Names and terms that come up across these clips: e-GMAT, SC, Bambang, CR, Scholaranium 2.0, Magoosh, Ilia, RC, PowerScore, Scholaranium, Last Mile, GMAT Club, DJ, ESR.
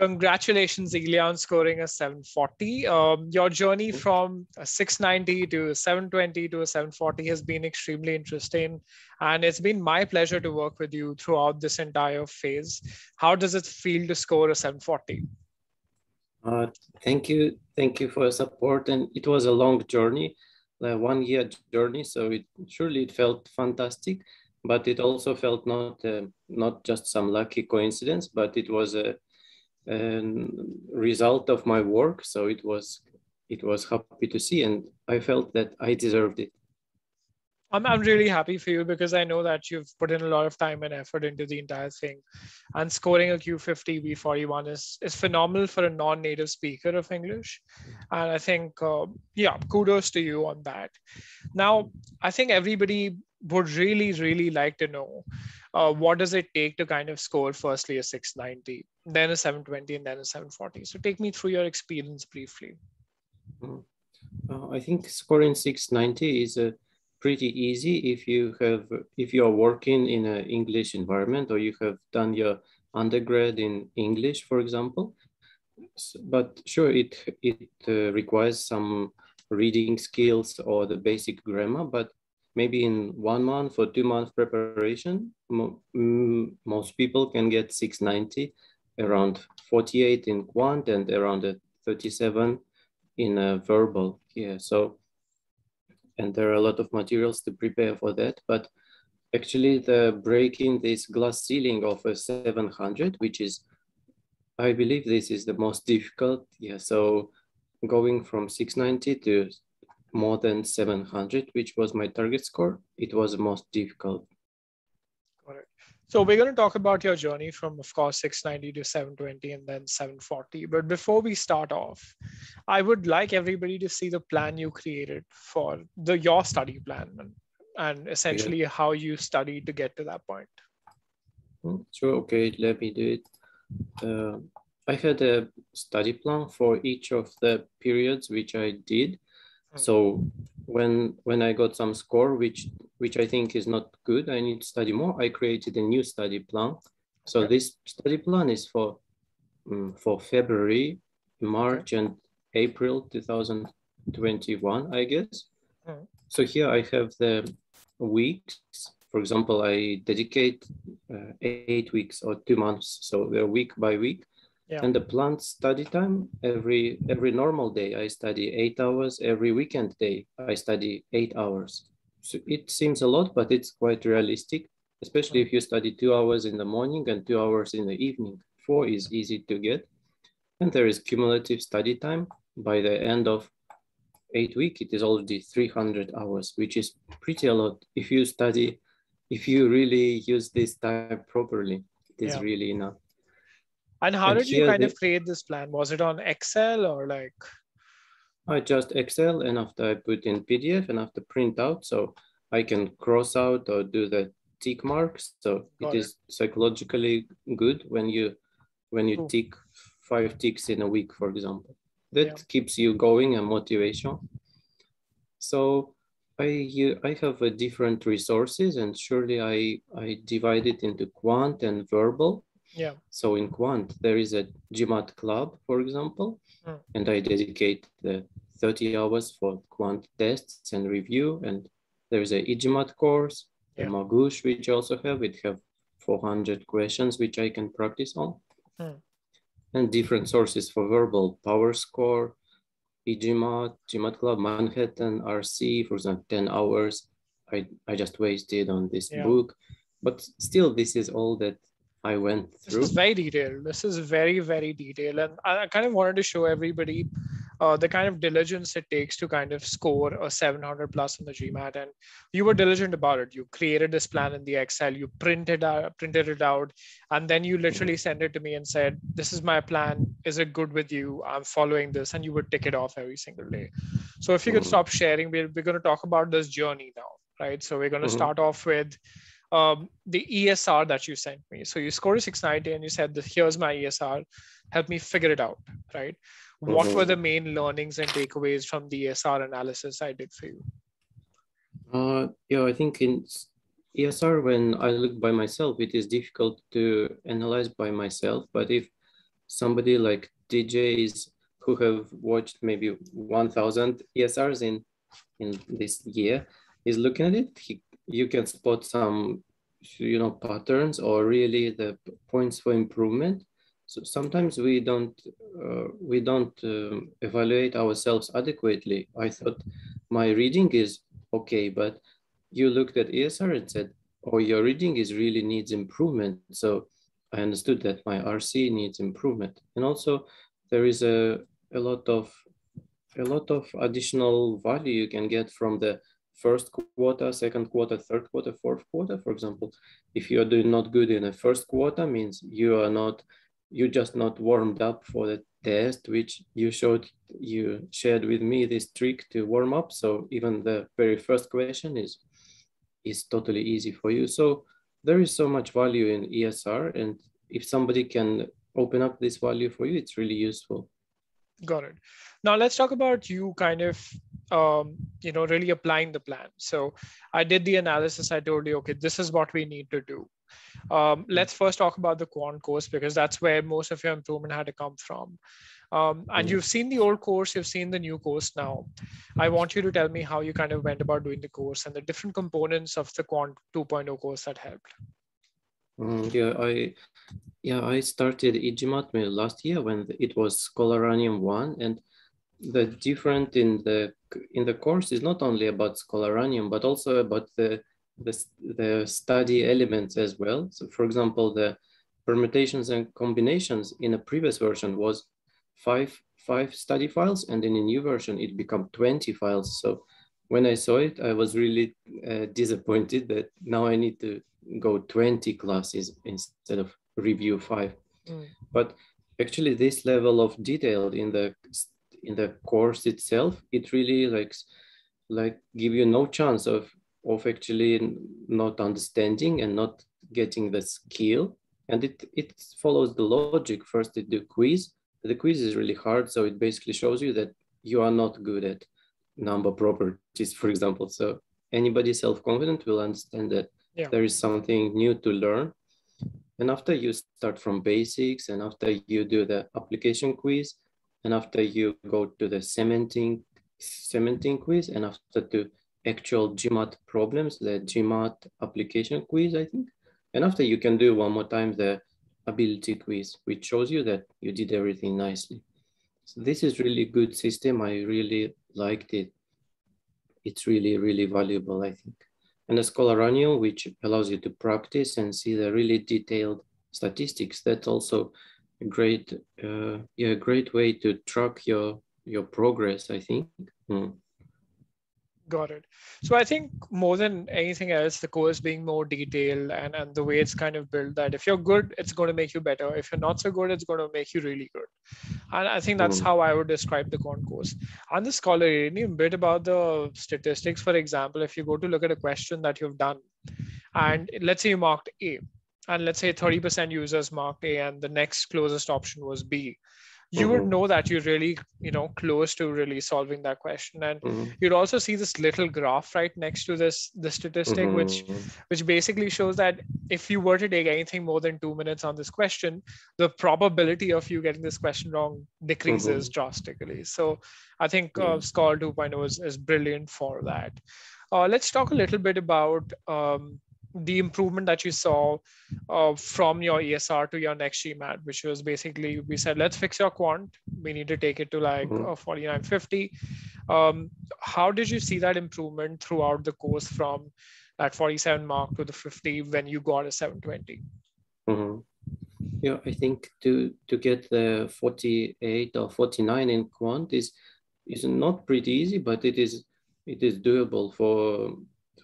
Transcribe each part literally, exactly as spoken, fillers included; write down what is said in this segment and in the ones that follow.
Congratulations, Ilia, on scoring a seven forty. Um, your journey from a six ninety to a seven twenty to a seven forty has been extremely interesting. And it's been my pleasure to work with you throughout this entire phase. How does it feel to score a seven forty? Uh, thank you. Thank you for your support. And it was a long journey, a one year journey. So it surely it felt fantastic, but it also felt not, uh, not just some lucky coincidence, but it was a and result of my work. So it was, it was happy to see, and I felt that I deserved it. I'm, I'm really happy for you, because I know that you've put in a lot of time and effort into the entire thing, and scoring a Q fifty B forty-one is, is phenomenal for a non-native speaker of English. And I think, uh, yeah, kudos to you on that. Now, I think everybody would really, really like to know, uh, what does it take to kind of score firstly a six ninety, then a seven twenty, and then a seven forty. So take me through your experience briefly. Uh, I think scoring six ninety is a pretty easy if you have, if you are working in an English environment, or you have done your undergrad in English, for example. So, but sure, it, it uh, requires some reading skills or the basic grammar, but maybe in one month or two months preparation, mo most people can get six ninety, around forty-eight in quant and around a thirty-seven in a verbal here. Yeah, so, and there are a lot of materials to prepare for that, but actually the breaking this glass ceiling of a seven hundred, which is, I believe this is the most difficult. Yeah, so going from six ninety to more than seven hundred, which was my target score, it was the most difficult. All right. So we're going to talk about your journey from, of course, six ninety to seven twenty and then seven forty. But before we start off, I would like everybody to see the plan you created for the your study plan, and, and essentially yeah. how you studied to get to that point. Sure. Okay, let me do it. Uh, I had a study plan for each of the periods which I did. So when when I got some score, which which I think is not good, I need to study more, I created a new study plan. So okay. This study plan is for um, for February, March, and April two thousand twenty-one, I guess. Okay. So here I have the weeks. For example, I dedicate uh, eight weeks or two months. So they're week by week. Yeah. And the planned study time, every every normal day, I study eight hours. Every weekend day, I study eight hours. So it seems a lot, but it's quite realistic, especially if you study two hours in the morning and two hours in the evening. Four is easy to get. And there is cumulative study time. By the end of eight weeks, it is already three hundred hours, which is pretty a lot. If you study, if you really use this time properly, it is yeah. really enough. And how and did you kind this, of create this plan? Was it on Excel or like? I just Excel, and after I put in P D F and after print out, so I can cross out or do the tick marks. So it, it is psychologically good when you when you Ooh. tick five ticks in a week, for example. That yeah. keeps you going and motivation. So I I have a different resources, and surely I I divide it into quant and verbal. Yeah. So in quant, there is a GMAT Club, for example, mm. and I dedicate the thirty hours for quant tests and review. And there is a e-GMAT course, yeah. the Magoosh, which I also have. It have four hundred questions, which I can practice on. Mm. And different sources for verbal, PowerScore, e-GMAT, GMAT Club, Manhattan, R C, for example, ten hours. I, I just wasted on this yeah. book. But still, this is all that I went through. This is very detailed. This is very, very detailed. And I kind of wanted to show everybody uh, the kind of diligence it takes to kind of score a seven hundred plus on the GMAT. And you were diligent about it. You created this plan in the Excel, you printed, uh, printed it out, and then you literally sent it to me and said, this is my plan. Is it good with you? I'm following this. And you would tick it off every single day. So if you could stop sharing, we're, we're going to talk about this journey now, right? So we're going to mm-hmm. start off with Um, the E S R that you sent me. So you scored a six ninety and you said, here's my E S R, help me figure it out, right? Mm-hmm. What were the main learnings and takeaways from the E S R analysis I did for you? Uh, yeah, I think in E S R, when I look by myself, it is difficult to analyze by myself. But if somebody like D Js who have watched maybe one thousand E S Rs in, in this year is looking at it, he, you can spot some, you know, patterns or really the points for improvement. So sometimes we don't uh, we don't uh, evaluate ourselves adequately. I thought my reading is okay, but you looked at E S R and said, "Oh, your reading is really needs improvement." So I understood that my R C needs improvement, and also there is a a lot of a lot of additional value you can get from the first quarter, second quarter, third quarter, fourth quarter. For example, if you are doing not good in the first quarter, means you are not. You're just not warmed up for the test, which you showed, you shared with me this trick to warm up. So even the very first question is, is totally easy for you. So there is so much value in E S R. And if somebody can open up this value for you, it's really useful. Got it. Now let's talk about you kind of, um, you know, really applying the plan. So I did the analysis. I told you, okay, this is what we need to do. Um, let's first talk about the quant course, because that's where most of your improvement had to come from. Um, and you've seen the old course, you've seen the new course now. I want you to tell me how you kind of went about doing the course and the different components of the quant two point oh course that helped. Mm, yeah, I yeah I started e G MAT last year when it was Scholaranium one, and the different in the in the course is not only about Scholaranium but also about the The, the study elements as well. So for example, the permutations and combinations in a previous version was five, five study files, and in a new version, it became twenty files. So when I saw it, I was really uh, disappointed that now I need to go twenty classes instead of review five. Mm. But actually this level of detail in the, in the course itself, it really like, like give you no chance of of actually not understanding and not getting the skill. And it, it follows the logic. First, they do quiz. The quiz is really hard. So it basically shows you that you are not good at number properties, for example. So anybody self-confident will understand that yeah. There is something new to learn. And after you start from basics, and after you do the application quiz, and after you go to the cementing, cementing quiz, and after to actual G MAT problems, the G MAT application quiz, I think. And after you can do one more time the ability quiz, which shows you that you did everything nicely. So this is really good system. I really liked it. It's really, really valuable, I think. And the Scholaranium, which allows you to practice and see the really detailed statistics. That's also a great, uh, yeah, a great way to track your, your progress, I think. Mm. Got it. So I think more than anything else, the course being more detailed and, and the way it's kind of built that if you're good, it's going to make you better. If you're not so good, it's going to make you really good. And I think that's mm. how I would describe the quant course. On the Scholaranium bit about the statistics, for example, if you go to look at a question that you've done, and let's say you marked A, and let's say thirty percent users marked A, and the next closest option was B. You mm-hmm. would know that you're really, you know, close to really solving that question. And mm-hmm. you'd also see this little graph right next to this, the statistic, mm-hmm. which, which basically shows that if you were to take anything more than two minutes on this question, the probability of you getting this question wrong decreases mm-hmm. drastically. So I think uh, Scholar two point oh is, is brilliant for that. Uh, let's talk a little bit about um, the improvement that you saw uh, from your E S R to your next G MAT, which was basically, we said, let's fix your quant. We need to take it to like mm-hmm. uh, forty-nine fifty. Um, how did you see that improvement throughout the course from that forty-seven mark to the fifty when you got a seven twenty? Mm-hmm. Yeah, I think to, to get the forty-eight or forty-nine in quant is, is not pretty easy, but it is, it is doable for,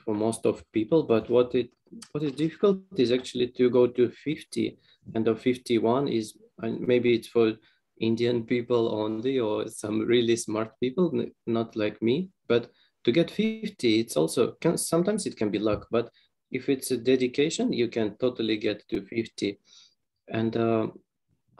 for most of people. But what it what is difficult is actually to go to fifty, and the fifty-one is, and maybe it's for Indian people only or some really smart people, not like me. But to get fifty, it's also can, sometimes it can be luck, but if it's a dedication, you can totally get to fifty. And uh,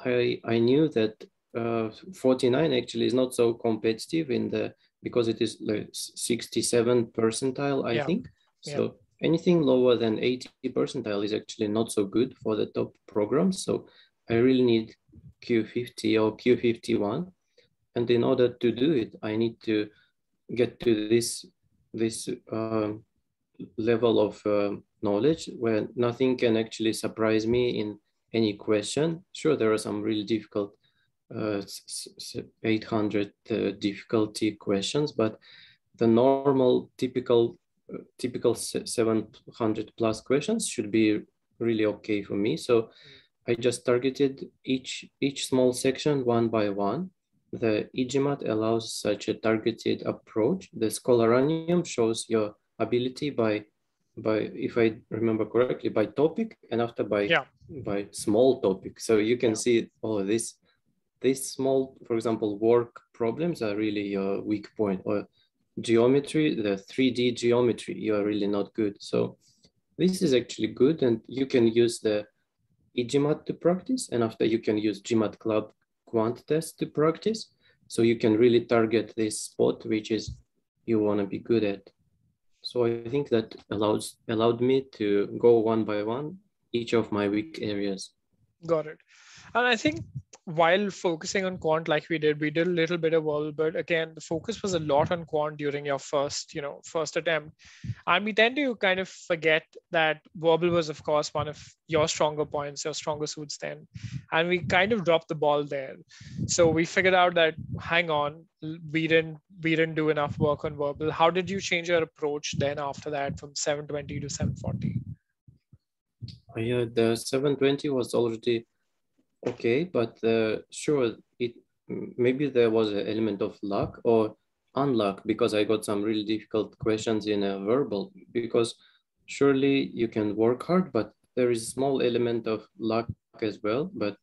I I knew that uh, forty-nine actually is not so competitive in the, because it is like sixty-seven percentile, I yeah. think. So yeah. anything lower than eighty percentile is actually not so good for the top programs. So I really need Q fifty or Q fifty-one. And in order to do it, I need to get to this, this um, level of uh, knowledge where nothing can actually surprise me in any question. Sure, there are some really difficult uh, eight hundred uh, difficulty questions, but the normal typical uh, typical seven hundred plus questions should be really okay for me. So I just targeted each each small section one by one. The e-GMAT allows such a targeted approach. The Scholaranium shows your ability by by if I remember correctly, by topic, and after by yeah. by small topic. So you can yeah. see all oh, this this small, for example, work problems are really your weak point, or geometry, the three D geometry, you are really not good. So this is actually good, and you can use the e-GMAT to practice, and after you can use GMAT Club quant test to practice. So you can really target this spot which is you want to be good at. So I think that allows allowed me to go one by one, each of my weak areas. Got it. And I think while focusing on quant like we did, we did a little bit of all, but again, the focus was a lot on quant during your first, you know, first attempt. And we tend to kind of forget that verbal was, of course, one of your stronger points, your stronger suits then. And we kind of dropped the ball there. So we figured out that, hang on, we didn't we didn't do enough work on verbal. How did you change your approach then after that from seven twenty to seven forty? Yeah, the seven twenty was already okay, but uh, sure, it maybe there was an element of luck or unluck, because I got some really difficult questions in a verbal, because surely you can work hard, but there is a small element of luck as well. But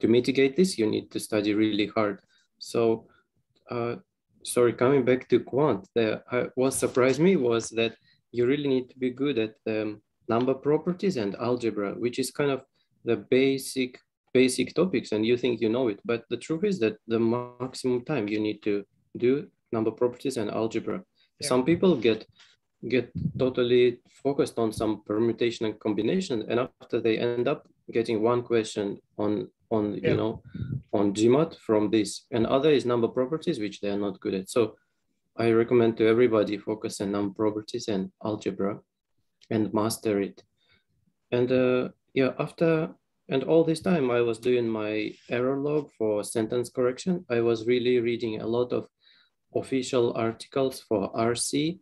to mitigate this, you need to study really hard. So uh, sorry, coming back to quant, the, uh, what surprised me was that you really need to be good at um, number properties and algebra, which is kind of the basic basic topics, and you think you know it, but the truth is that the maximum time you need to do number properties and algebra. Yeah. Some people get get totally focused on some permutation and combination, and after they end up getting one question on on yeah. you know on GMAT from this, and other is number properties, which they are not good at. So I recommend to everybody focus on number properties and algebra and master it. And uh, yeah, after. And all this time I was doing my error log for sentence correction. I was really reading a lot of official articles for R C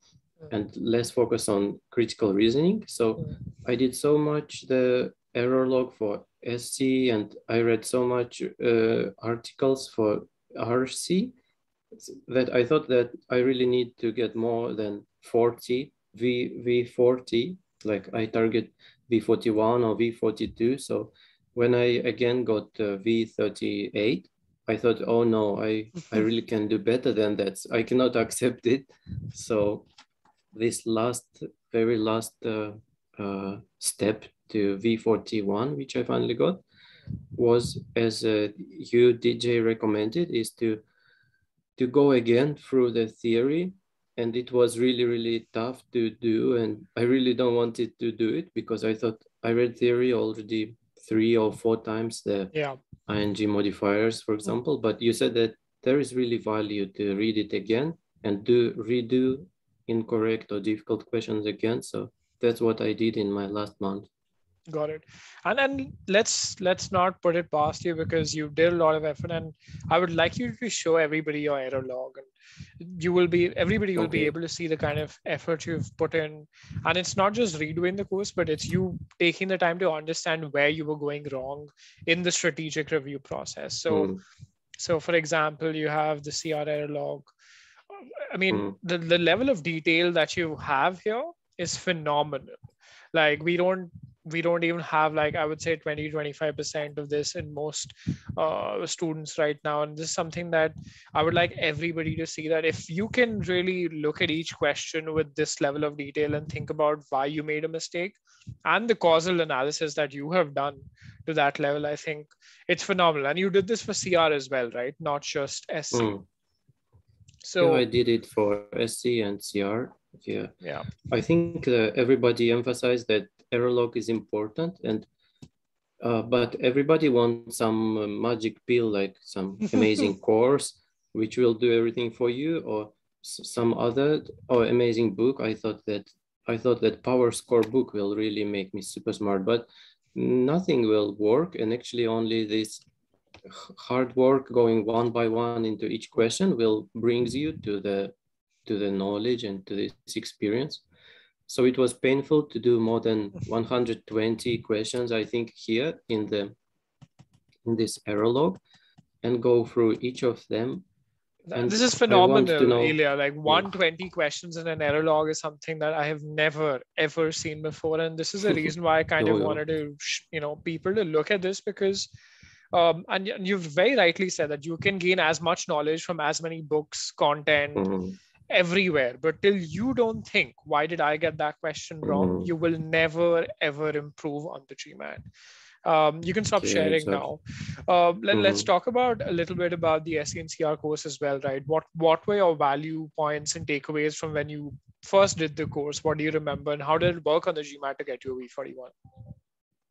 and less focus on critical reasoning. So I did so much the error log for S C, and I read so much uh, articles for R C that I thought that I really need to get more than forty, V forty, like I target V forty-one or V forty-two. So when I again got uh, V thirty-eight, I thought, oh no, I, I really can do better than that. I cannot accept it. So this last, very last uh, uh, step to V forty-one, which I finally got, was as uh, you D J recommended, is to, to go again through the theory. And it was really, really tough to do. And I really don't wanted to do it because I thought I read theory already three or four times, the yeah. ing modifiers, for example, but you said that there is really value to read it again and do redo incorrect or difficult questions again. So that's what I did in my last month. Got it. And then let's let's not put it past you, because you did a lot of effort, and I would like you to show everybody your error log, and you will be everybody will okay. be able to see the kind of effort you've put in. And it's not just redoing the course, but it's you taking the time to understand where you were going wrong in the strategic review process. So mm. so for example, you have the C R error log. I mean, mm. the, the level of detail that you have here is phenomenal. Like we don't We don't even have, like, I would say twenty, twenty-five percent of this in most uh, students right now. And this is something that I would like everybody to see, that if you can really look at each question with this level of detail and think about why you made a mistake and the causal analysis that you have done to that level, I think it's phenomenal. And you did this for C R as well, right? Not just S C. Mm. So yeah, I did it for S C and C R. Yeah. Yeah. I think uh, everybody emphasized that error log is important, and Uh, but everybody wants some uh, magic pill, like some amazing course, which will do everything for you, or some other or amazing book. I thought that I thought that PowerScore book will really make me super smart, but nothing will work. And actually only this hard work going one by one into each question will brings you to the, to the knowledge and to this experience. So it was painful to do more than one hundred twenty questions, I think, here in the in this error log, and go through each of them. And this is phenomenal, Ilia. Like one hundred twenty yeah. questions in an error log is something that I have never ever seen before, and this is the reason why I kind oh, of yeah. wanted to, you know, people to look at this, because. Um, and you've very rightly said that you can gain as much knowledge from as many books, content, mm-hmm. everywhere. But till you don't think, why did I get that question wrong? Mm-hmm. You will never, ever improve on the GMAT. Um, you can stop okay, sharing so. now. Uh, let, mm-hmm. Let's talk about a little bit about the S C and C R course as well, right? What, what were your value points and takeaways from when you first did the course? What do you remember, and how did it work on the GMAT to get you a V forty-one?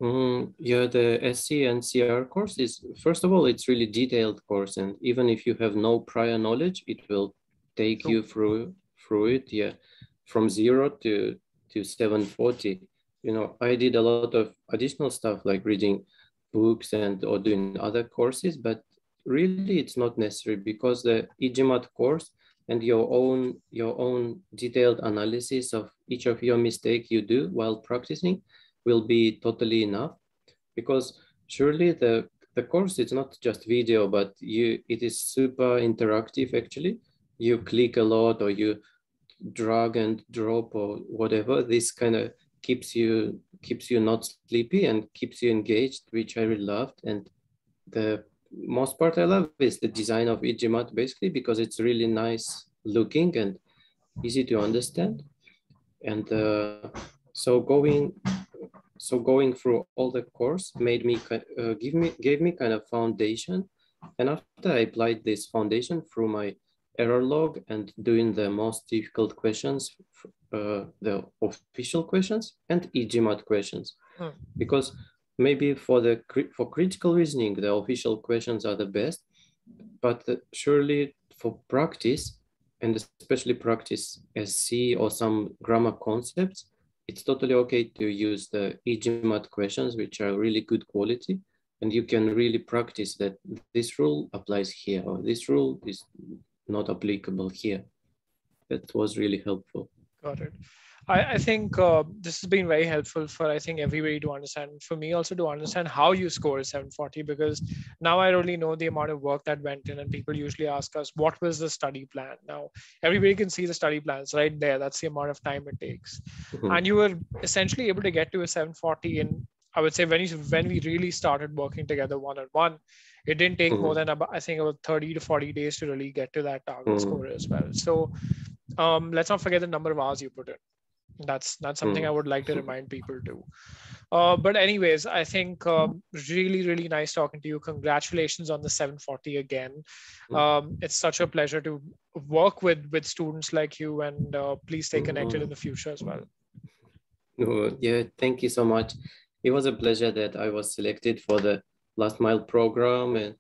Mm, yeah, the S C and C R course is, first of all, it's really detailed course, and even if you have no prior knowledge, it will take sure. you through through it, yeah, from zero to to seven forty. You know, I did a lot of additional stuff like reading books and or doing other courses, but really it's not necessary, because the e-GMAT course and your own your own detailed analysis of each of your mistake you do while practicing will be totally enough, because surely the, the course is not just video, but you it is super interactive actually. You click a lot, or you drag and drop or whatever. This kind of keeps you keeps you not sleepy and keeps you engaged, which I really loved. And the most part I love is the design of e-GMAT, basically, because it's really nice looking and easy to understand. And uh, so going, So going through all the course made me, uh, give me, gave me kind of foundation. And after I applied this foundation through my error log and doing the most difficult questions, uh, the official questions and e-GMAT questions, hmm. because maybe for the for critical reasoning, the official questions are the best, but surely for practice, and especially practice S C or some grammar concepts, it's totally okay to use the e-GMAT questions, which are really good quality, and you can really practice that this rule applies here, or this rule is not applicable here. That was really helpful. Got it. I, I think uh, this has been very helpful for, I think, everybody to understand. For me also to understand how you score seven forty, because now I really know the amount of work that went in, and people usually ask us, what was the study plan? Now, everybody can see the study plans right there. That's the amount of time it takes. Mm-hmm. And you were essentially able to get to a seven forty in, I would say, when, you, when we really started working together one-on-one, it didn't take mm-hmm. more than, about, I think, about thirty to forty days to really get to that target mm-hmm. score as well. So um, let's not forget the number of hours you put in. That's that's something mm. I would like to remind people too. Uh, but anyways, I think um, really, really nice talking to you. Congratulations on the seven forty again. Um, it's such a pleasure to work with, with students like you, and uh, please stay connected in the future as well. Oh, yeah, thank you so much. It was a pleasure that I was selected for the Last Mile program and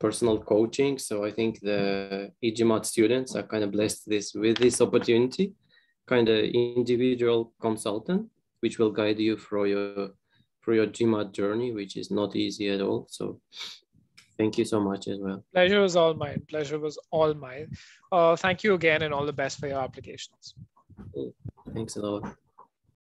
personal coaching. So I think the e-GMAT students are kind of blessed this with this opportunity. Kind of individual consultant, which will guide you through your through your GMAT journey, which is not easy at all. So thank you so much as well. Pleasure was all mine. Pleasure was all mine. Uh, thank you again, and all the best for your applications. Thanks a lot.